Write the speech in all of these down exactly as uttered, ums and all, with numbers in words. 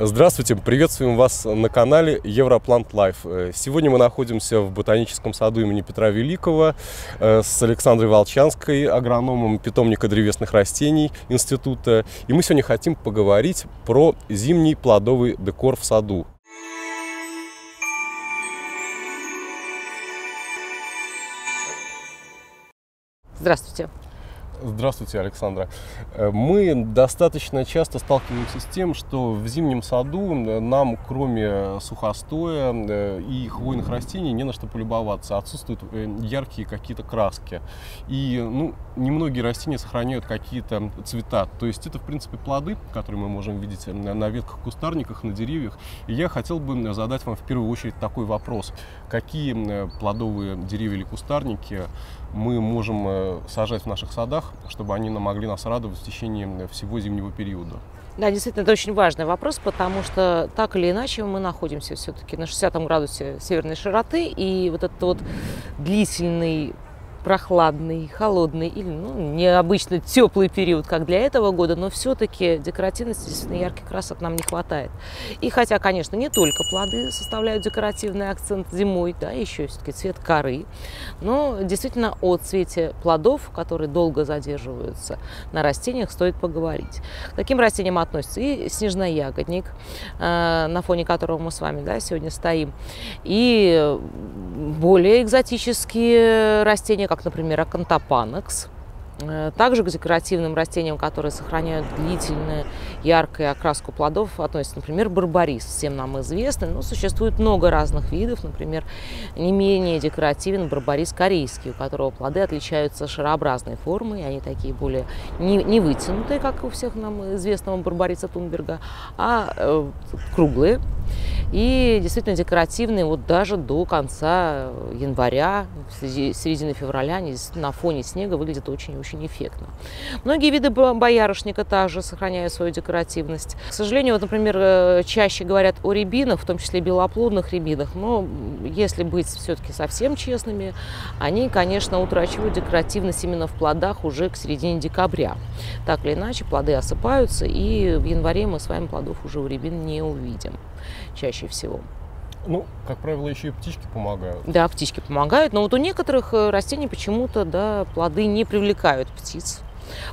Здравствуйте, приветствуем вас на канале Европлант Лайф. Сегодня мы находимся в ботаническом саду имени Петра Великого с Александрой Волчанской, агрономом питомника древесных растений института. И мы сегодня хотим поговорить про зимний плодовый декор в саду. Здравствуйте. Здравствуйте, Александра. Мы достаточно часто сталкиваемся с тем, что в зимнем саду нам, кроме сухостоя и хвойных растений, не на что полюбоваться. Отсутствуют яркие какие-то краски. И ну, немногие растения сохраняют какие-то цвета. То есть это, в принципе, плоды, которые мы можем видеть на ветках, кустарниках, на деревьях. И я хотел бы задать вам в первую очередь такой вопрос. Какие плодовые деревья или кустарники мы можем сажать в наших садах, чтобы они могли нас радовать в течение всего зимнего периода? Да, действительно, это очень важный вопрос, потому что так или иначе мы находимся все-таки на шестидесятом градусе северной широты, и вот этот вот длительный, прохладный, холодный или ну, необычно теплый период, как для этого года, но все-таки декоративности, действительно, ярких красок нам не хватает. И хотя, конечно, не только плоды составляют декоративный акцент зимой, да, еще все-таки цвет коры, но действительно о цвете плодов, которые долго задерживаются на растениях, стоит поговорить. К таким растениям относится и снежноягодник, на фоне которого мы с вами да, сегодня стоим, и более экзотические растения, как, например, акантопанакс. Также к декоративным растениям, которые сохраняют длительную яркую окраску плодов, относятся, например, барбарис, всем нам известный, но существует много разных видов, например, не менее декоративен барбарис корейский, у которого плоды отличаются шарообразной формой, они такие более не, не вытянутые, как у всех нам известного барбариса Тунберга, а э, круглые и действительно декоративные вот даже до конца января, середины февраля, они на фоне снега выглядят очень-очень очень эффектно. Многие виды боярышника также сохраняют свою декоративность. К сожалению, вот, например, чаще говорят о рябинах, в том числе белоплодных рябинах, но если быть все-таки совсем честными, они, конечно, утрачивают декоративность именно в плодах уже к середине декабря. Так или иначе, плоды осыпаются, и в январе мы с вами плодов уже у рябин не увидим чаще всего. Ну, как правило, еще и птички помогают. Да, птички помогают, но вот у некоторых растений почему-то да, плоды не привлекают птиц.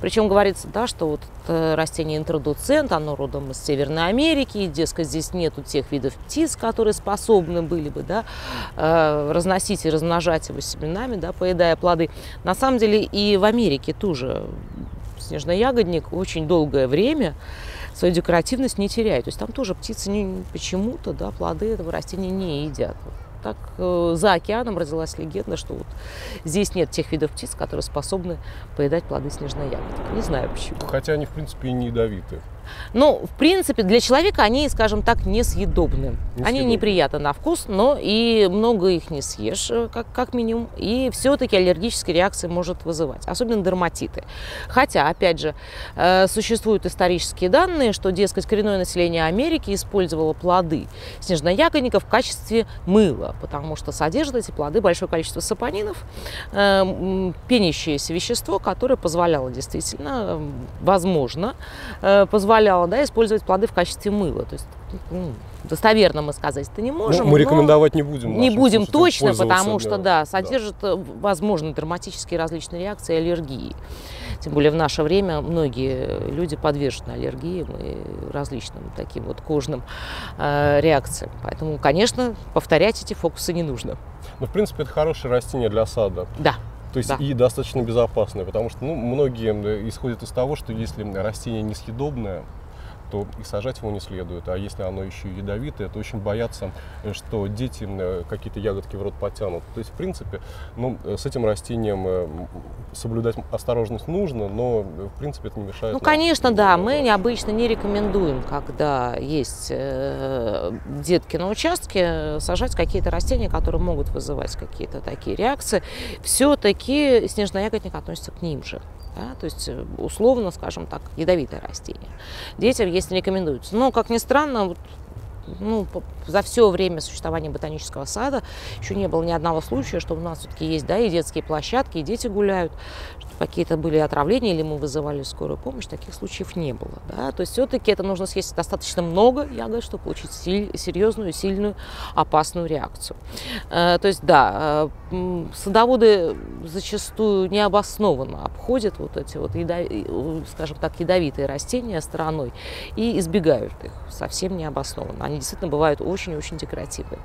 Причем говорится, да, что вот растение интродуцент, оно родом из Северной Америки, и, дескать, здесь нету тех видов птиц, которые способны были бы да, разносить и размножать его семенами, да, поедая плоды. На самом деле и в Америке тоже снежноягодник очень долгое время свою декоративность не теряет. То есть там тоже птицы почему-то да, плоды этого растения не едят. Так э, за океаном родилась легенда, что вот здесь нет тех видов птиц, которые способны поедать плоды снежноягодника. Не знаю почему. Хотя они, в принципе, и не ядовиты. Ну, в принципе, для человека они, скажем так, несъедобны. несъедобны. Они неприятны на вкус, но и много их не съешь, как, как минимум. И все-таки аллергические реакции может вызывать, особенно дерматиты. Хотя, опять же, э, существуют исторические данные, что, дескать, коренное население Америки использовало плоды снежноягодника в качестве мыла, потому что содержат эти плоды большое количество сапонинов, э, пенящееся вещество, которое позволяло действительно, возможно, э, позволяло позволяло да, использовать плоды в качестве мыла. То есть, ну, достоверно мы сказать-то не можем. Ну, мы рекомендовать не будем. Не будем точно, потому что да, содержит, да. возможно, драматические различные реакции и аллергии. Тем более в наше время многие люди подвержены аллергиям и различным таким вот кожным э, реакциям. Поэтому, конечно, повторять эти фокусы не нужно. Но, в принципе, это хорошее растение для сада. Да. То есть да. и достаточно безопасное, потому что ну, многие исходят из того, что если растение несъедобное, то и сажать его не следует. А если оно еще и ядовитое, то очень боятся, что дети какие-то ягодки в рот потянут. То есть, в принципе, ну, с этим растением соблюдать осторожность нужно, но, в принципе, это не мешает. Ну, конечно, нам, да. Мы обычно не рекомендуем, когда есть э, детки на участке, сажать какие-то растения, которые могут вызывать какие-то такие реакции. Все-таки снежноягодник относится к ним же. Да, то есть, условно, скажем так, ядовитое растение. Детям, если рекомендуется. Но, как ни странно, вот ну, за все время существования ботанического сада еще не было ни одного случая, что у нас все-таки есть, да, и детские площадки, и дети гуляют, что какие-то были отравления, или мы вызывали скорую помощь, таких случаев не было. Да? То есть все-таки это нужно съесть достаточно много ягод, чтобы получить серьезную, сильную, опасную реакцию. То есть, да, садоводы зачастую необоснованно обходят вот эти вот, скажем так, ядовитые растения стороной и избегают их совсем необоснованно. Они действительно бывают очень-очень декоративные.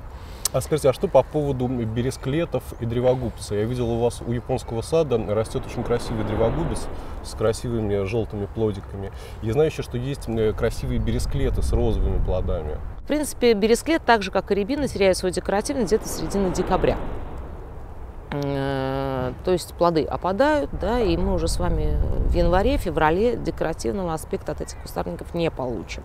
А скажите, а что по поводу бересклетов и древогубца? Я видел, у вас у японского сада растет очень красивый древогубец с красивыми желтыми плодиками. Я знаю еще, что есть красивые бересклеты с розовыми плодами. В принципе, бересклет, так же как и рябина, теряет свою декоративность где-то середины декабря. То есть плоды опадают, да, и мы уже с вами в январе-феврале декоративного аспекта от этих кустарников не получим.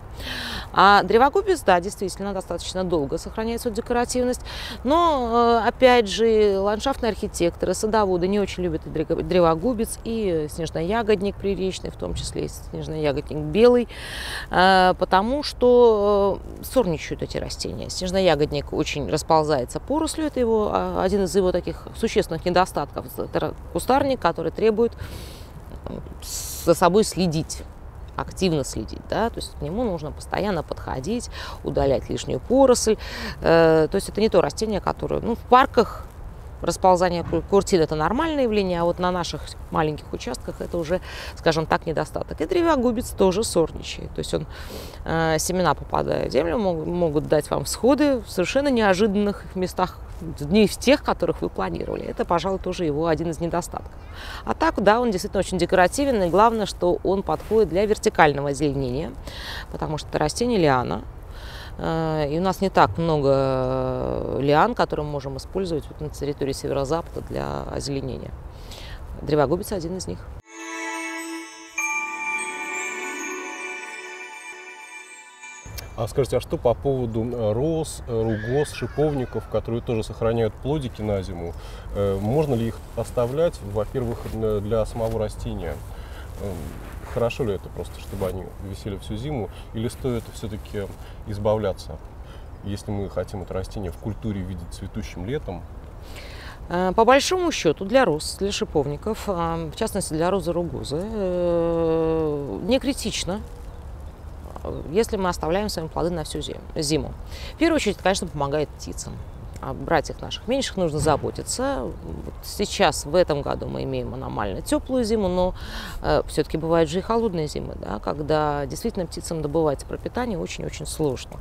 А древогубец, да, действительно достаточно долго сохраняется декоративность, но, опять же, ландшафтные архитекторы, садоводы не очень любят и древогубец, и снежноягодник приречный, в том числе и снежноягодник белый, потому что сорничают эти растения. Снежноягодник очень расползается порослью, это его, один из его таких существенных недостатков. Это кустарник, который требует за собой следить, активно следить, да, то есть к нему нужно постоянно подходить, удалять лишнюю поросль, то есть это не то растение, которое, ну, в парках расползание куртин – это нормальное явление, а вот на наших маленьких участках это уже, скажем так, недостаток. И древогубец тоже сорничает. То есть он, э, семена, попадая в землю, мог, могут дать вам всходы в совершенно неожиданных местах, не в тех, которых вы планировали. Это, пожалуй, тоже его один из недостатков. А так, да, он действительно очень декоративен, и главное, что он подходит для вертикального озеленения, потому что это растение лиана. И у нас не так много лиан, которые мы можем использовать вот на территории северо-запада для озеленения. Древогубец – один из них. А скажите, а что по поводу роз, ругоз, шиповников, которые тоже сохраняют плодики на зиму? Можно ли их оставлять, во-первых, для самого растения? Хорошо ли это просто, чтобы они висели всю зиму, или стоит все-таки избавляться, если мы хотим это растение в культуре видеть цветущим летом? По большому счету для роз, для шиповников, в частности для розы ругозы, не критично, если мы оставляем свои плоды на всю зиму. В первую очередь, это, конечно, помогает птицам. О братьях наших меньших нужно заботиться. Сейчас, в этом году, мы имеем аномально теплую зиму, но э, все-таки бывают же и холодные зимы, да, когда действительно птицам добывать пропитание очень-очень сложно.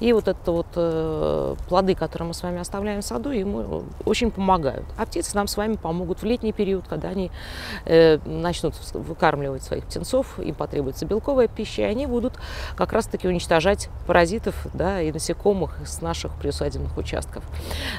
И вот это вот э, плоды, которые мы с вами оставляем в саду, ему очень помогают. А птицы нам с вами помогут в летний период, когда они э, начнут выкармливать своих птенцов, им потребуется белковая пища, и они будут как раз-таки уничтожать паразитов, да, и насекомых с наших приусадебных участков.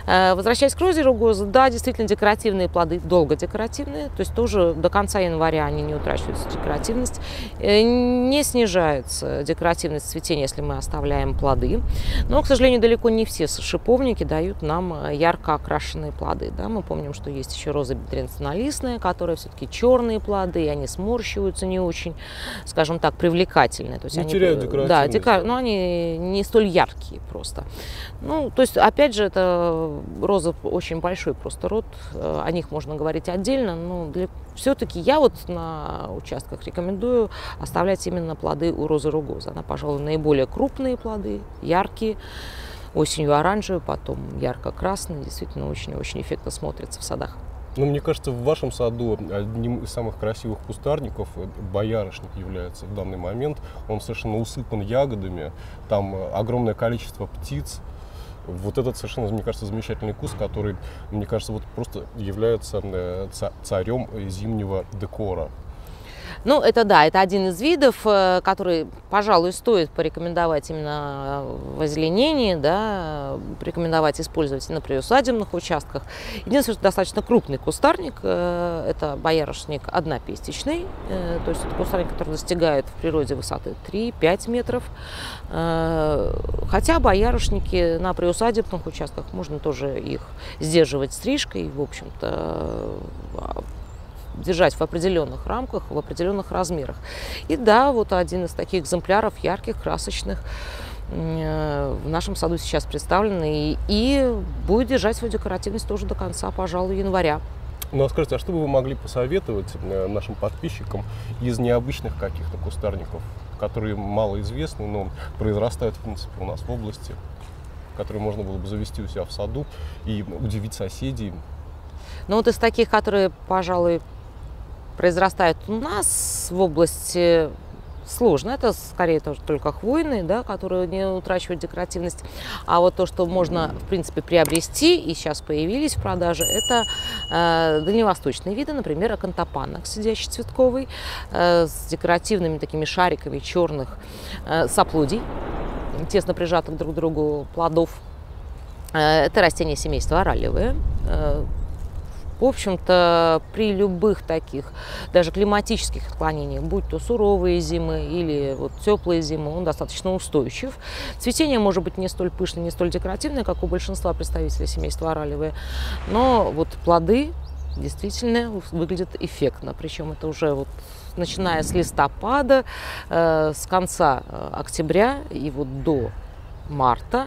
Возвращаясь к розе ругозы, да, действительно декоративные плоды, долго декоративные, то есть тоже до конца января они не утрачиваются, декоративность, не снижается декоративность цветения, если мы оставляем плоды, но, к сожалению, далеко не все шиповники дают нам ярко окрашенные плоды, да, мы помним, что есть еще роза бедренцинолистная, которые все-таки черные плоды, и они сморщиваются не очень, скажем так, привлекательные, то есть не они теряют декоративность, да, декор... но они не столь яркие просто, ну, то есть, опять же, это розы очень большой просто род, о них можно говорить отдельно, но для... все-таки я вот на участках рекомендую оставлять именно плоды у розы ругозы. Она, пожалуй, наиболее крупные плоды, яркие, осенью оранжевые, потом ярко-красные, действительно очень-очень эффектно смотрятся в садах. Ну, мне кажется, в вашем саду одним из самых красивых кустарников боярышник является в данный момент. Он совершенно усыпан ягодами, там огромное количество птиц. Вот этот совершенно, мне кажется, замечательный куст, который, мне кажется, вот просто является царем зимнего декора. Ну, это да, это один из видов, который, пожалуй, стоит порекомендовать именно в озеленении, да, порекомендовать использовать на приусадебных участках. Единственное, что достаточно крупный кустарник, это боярышник однопестичный, то есть это кустарник, который достигает в природе высоты три-пять метров, хотя боярышники на приусадебных участках, можно тоже их сдерживать стрижкой, в общем-то, держать в определенных рамках, в определенных размерах. И да, вот один из таких экземпляров ярких, красочных, в нашем саду сейчас представлены, и будет держать свою декоративность тоже до конца, пожалуй, января. Ну, а скажите, а что бы вы могли посоветовать нашим подписчикам из необычных каких-то кустарников, которые малоизвестны, но произрастают, в принципе, у нас в области, которые можно было бы завести у себя в саду и удивить соседей? Ну, вот из таких, которые, пожалуй, произрастают у нас в области... Сложно, это скорее тоже только хвойные, да, которые не утрачивают декоративность. А вот то, что можно, в принципе, приобрести, и сейчас появились в продаже, это э, дальневосточные виды, например, акантопанакс сидящий цветковый, э, с декоративными такими шариками черных э, соплодий, тесно прижатых друг к другу плодов. Э, это растения семейства оралевые. Э, В общем-то, при любых таких, даже климатических отклонениях, будь то суровые зимы или вот теплые зимы, он достаточно устойчив. Цветение может быть не столь пышное, не столь декоративное, как у большинства представителей семейства оралевые, но вот плоды действительно выглядят эффектно. Причем это уже вот начиная с листопада, э, с конца октября и вот до марта.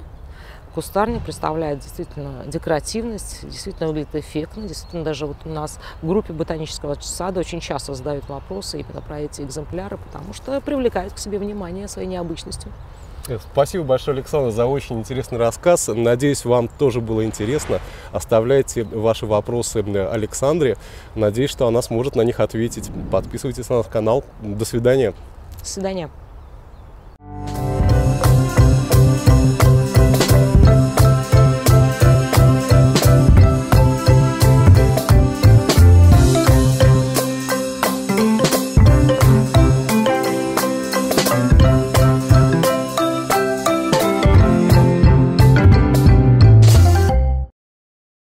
Кустарник представляет действительно декоративность, действительно выглядит эффектно. Действительно, даже вот у нас в группе ботанического сада очень часто задают вопросы именно про эти экземпляры, потому что привлекают к себе внимание своей необычностью. Спасибо большое, Александра, за очень интересный рассказ. Надеюсь, вам тоже было интересно. Оставляйте ваши вопросы Александре. Надеюсь, что она сможет на них ответить. Подписывайтесь на наш канал. До свидания. До свидания.